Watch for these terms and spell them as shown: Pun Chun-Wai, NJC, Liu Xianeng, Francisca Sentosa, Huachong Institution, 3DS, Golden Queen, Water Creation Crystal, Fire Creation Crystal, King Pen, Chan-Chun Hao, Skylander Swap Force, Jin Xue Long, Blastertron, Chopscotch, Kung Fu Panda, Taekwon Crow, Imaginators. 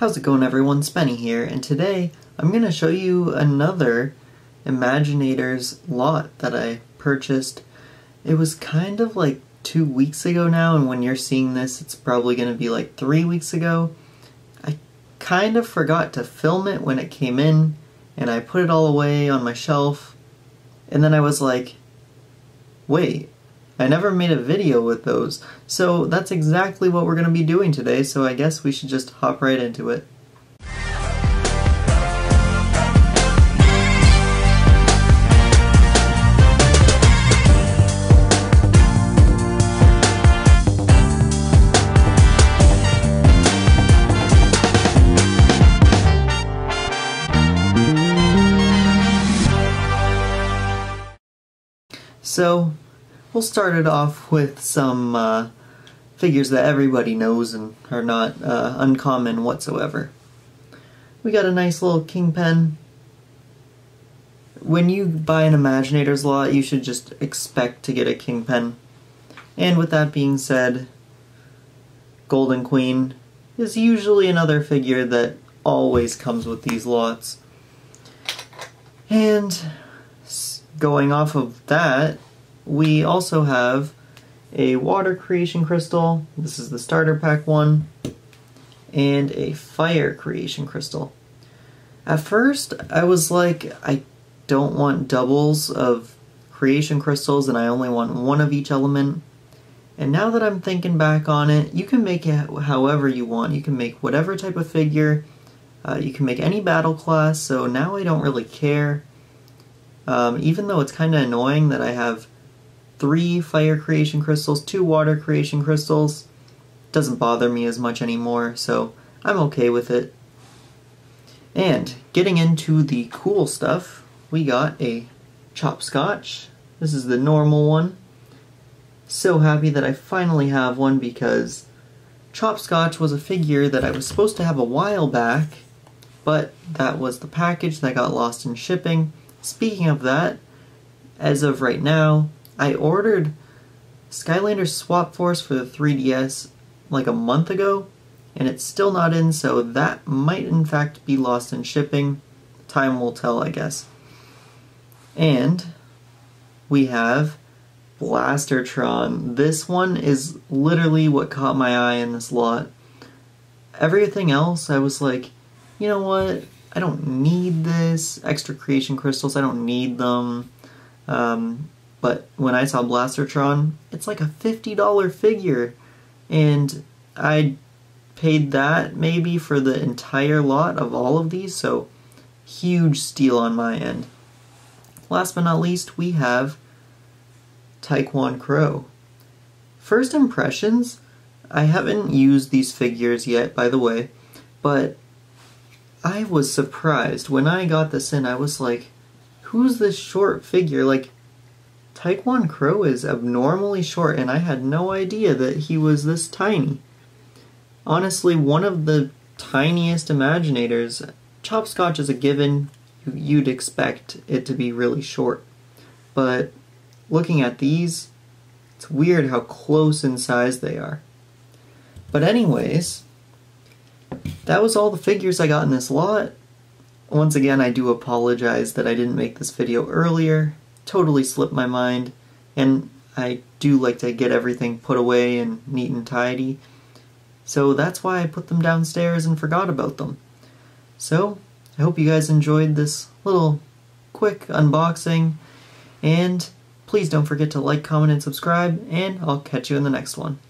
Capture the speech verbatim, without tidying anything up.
How's it going everyone, Spenny here, and today I'm going to show you another Imaginators lot that I purchased. It was kind of like two weeks ago now, and when you're seeing this it's probably going to be like three weeks ago. I kind of forgot to film it when it came in, and I put it all away on my shelf, and then I was like, wait, I never made a video with those, so that's exactly what we're going to be doing today, so I guess we should just hop right into it. So we'll start it off with some uh, figures that everybody knows and are not uh, uncommon whatsoever. We got a nice little King Pen. When you buy an Imaginators lot, you should just expect to get a King Pen. And with that being said, Golden Queen is usually another figure that always comes with these lots. And going off of that, we also have a Water Creation Crystal, this is the starter pack one, and a Fire Creation Crystal. At first, I was like, I don't want doubles of Creation Crystals and I only want one of each element. And now that I'm thinking back on it, you can make it however you want. You can make whatever type of figure, uh, you can make any battle class, so now I don't really care. Um, even though it's kind of annoying that I have three Fire Creation Crystals, two Water Creation Crystals, doesn't bother me as much anymore, so I'm okay with it. And getting into the cool stuff, we got a Chopscotch. This is the normal one. So happy that I finally have one, because Chopscotch was a figure that I was supposed to have a while back, but that was the package that got lost in shipping. Speaking of that, as of right now, I ordered Skylander Swap Force for the three D S like a month ago, and it's still not in, so that might in fact be lost in shipping. Time will tell, I guess. And we have Blastertron. This one is literally what caught my eye in this lot. Everything else, I was like, you know what? I don't need this. Extra Creation Crystals, I don't need them. Um... But when I saw Blastertron, it's like a fifty dollar figure, and I paid that maybe for the entire lot of all of these, so huge steal on my end. Last but not least, we have Taekwon Crow. First impressions, I haven't used these figures yet, by the way, but I was surprised. When I got this in, I was like, who's this short figure? Like, Taekwon Crow is abnormally short, and I had no idea that he was this tiny. Honestly, one of the tiniest Imaginators. Chopscotch is a given, you'd expect it to be really short. But looking at these, it's weird how close in size they are. But anyways, that was all the figures I got in this lot. Once again, I do apologize that I didn't make this video earlier. Totally slipped my mind, and I do like to get everything put away and neat and tidy, so that's why I put them downstairs and forgot about them. So I hope you guys enjoyed this little quick unboxing, and please don't forget to like, comment, and subscribe, and I'll catch you in the next one.